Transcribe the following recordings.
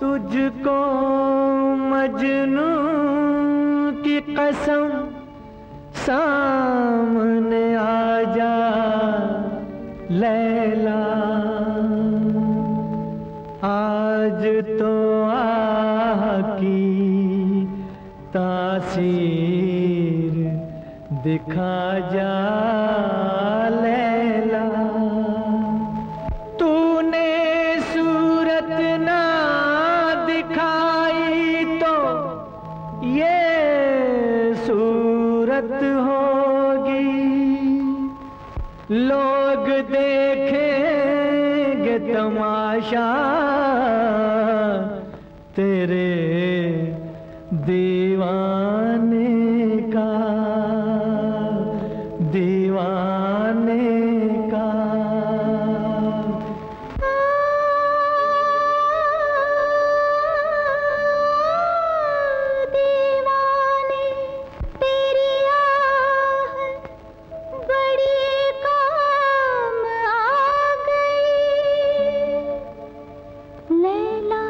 तुझको मजनू की कसम सामने आ जा लैला, आज तो आकी तासीर दिखा जा लैला। तूने सूरत ना दिखाई तो ये सूरत होगी, लोग देखेंगे तमाशा तेरे दीवाने का, दीवाने का। दीवाने तेरी आह बड़ी काम आ गई लैला,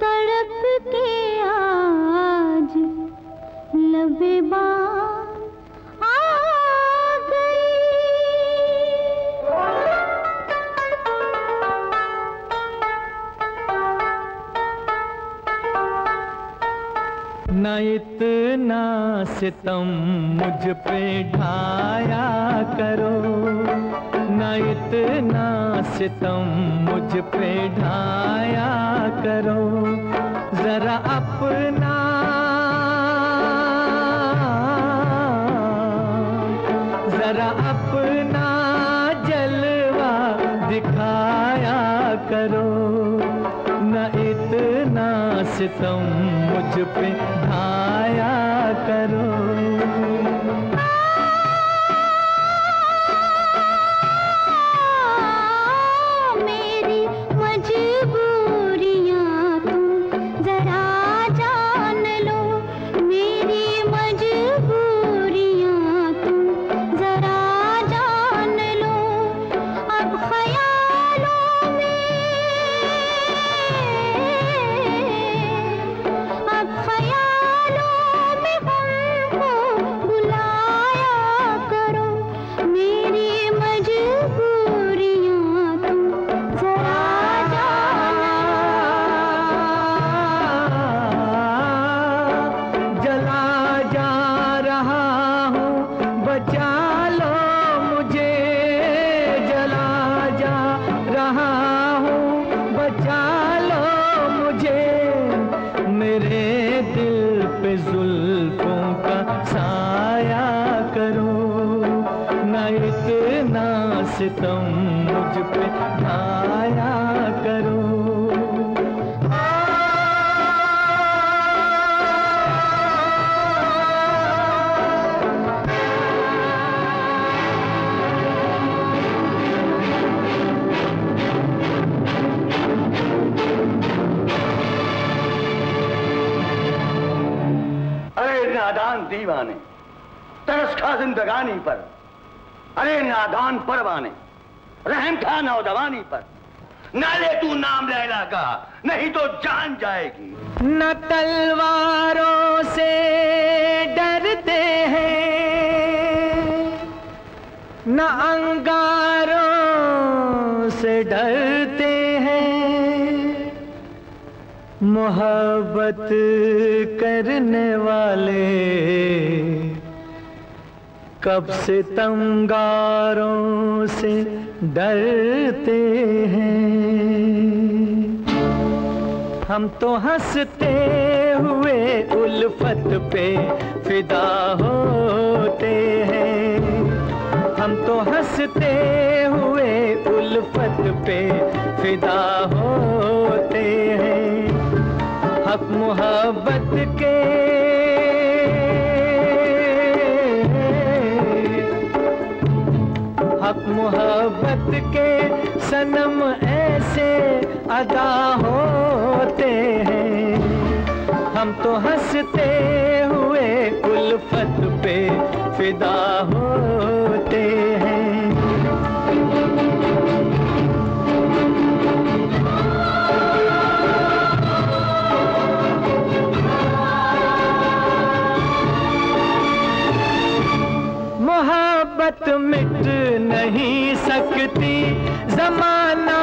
तड़प के आज लबेबा आ गई। ना इतना सितम मुझ पे ढाया करो, ना इतना सितम मुझ पे ढाया करो, जरा अपना जलवा दिखाया करो। ना इतना सितम मुझ पे ढाया करो। मेरी मजबूरियां तुम जरा जान लो, मेरी मजबूरियां तुम जरा जान लो। अब ख्यालों में, अब ख्यालों में हमको बुलाया करो। मेरी मजबूरियां तुम जरा जला जा रहा हूँ, बचा लो मुझे, जला जा रहा हूँ, बचा लो मुझे। मेरे दिल पे जुल्फों का साया करो। ना इतना सितम मुझ पे ढाया करो। अरे नादान दीवाने तरस खा जिंदगानी पर, अरे नादान परवाने रहम खा नौजवानी पर। ना ले तू नाम लैला का, नहीं तो जान जाएगी। न तलवारों से डरते हैं, न अंगारों से डरते हैं, मोहब्बत करने वाले कब से सितमगारों से डरते हैं। हम तो हंसते हुए उल्फत पे फिदा होते हैं, हम तो हंसते हुए उल्फत पे फिदा होते हैं। हक मोहब्बत के सनम ऐसे अदा होते हैं। हम तो हंसते हुए उल्फत पे फिदा होते हैं। सकती, जमाना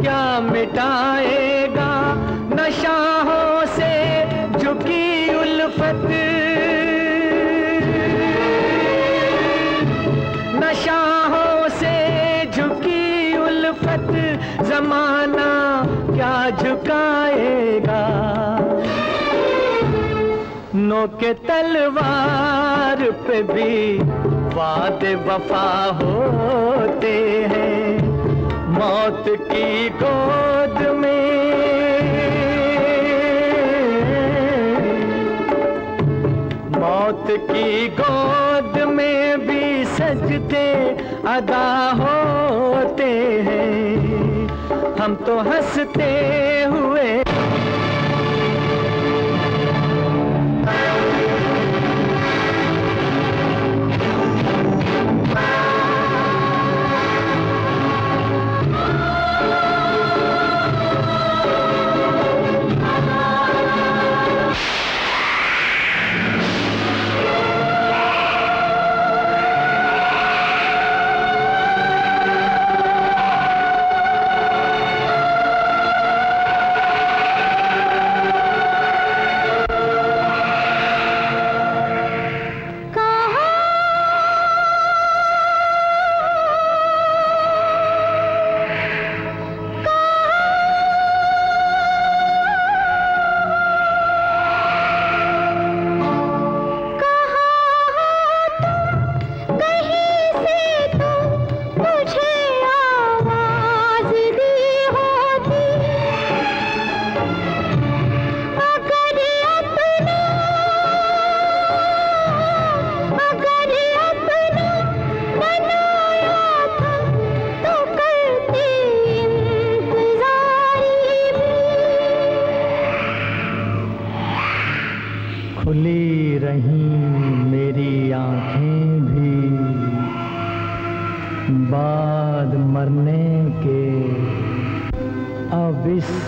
क्या मिटाएगा नशाहों से झुकी उल्फत, नशाहों से झुकी उल्फत, जमाना क्या झुकाएगा। नोक तलवार पे भी वादे वफा होते हैं, मौत की गोद में भी सजदे अदा होते हैं। हम तो हंसते हुए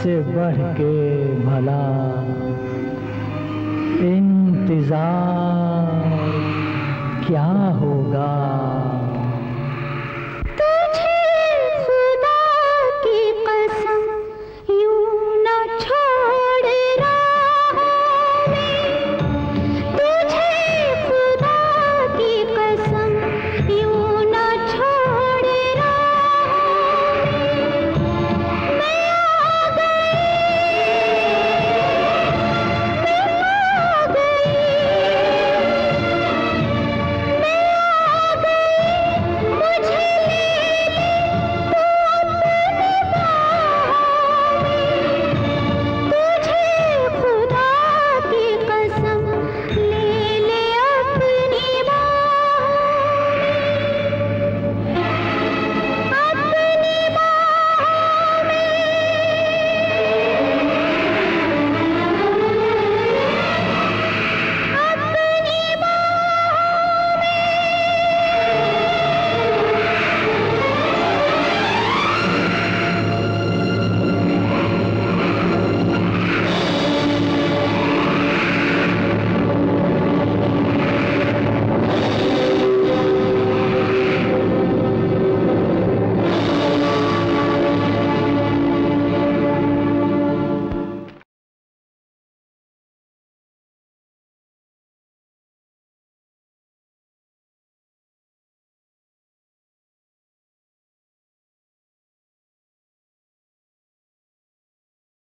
से बढ़ के भला इंतजार क्या होगा।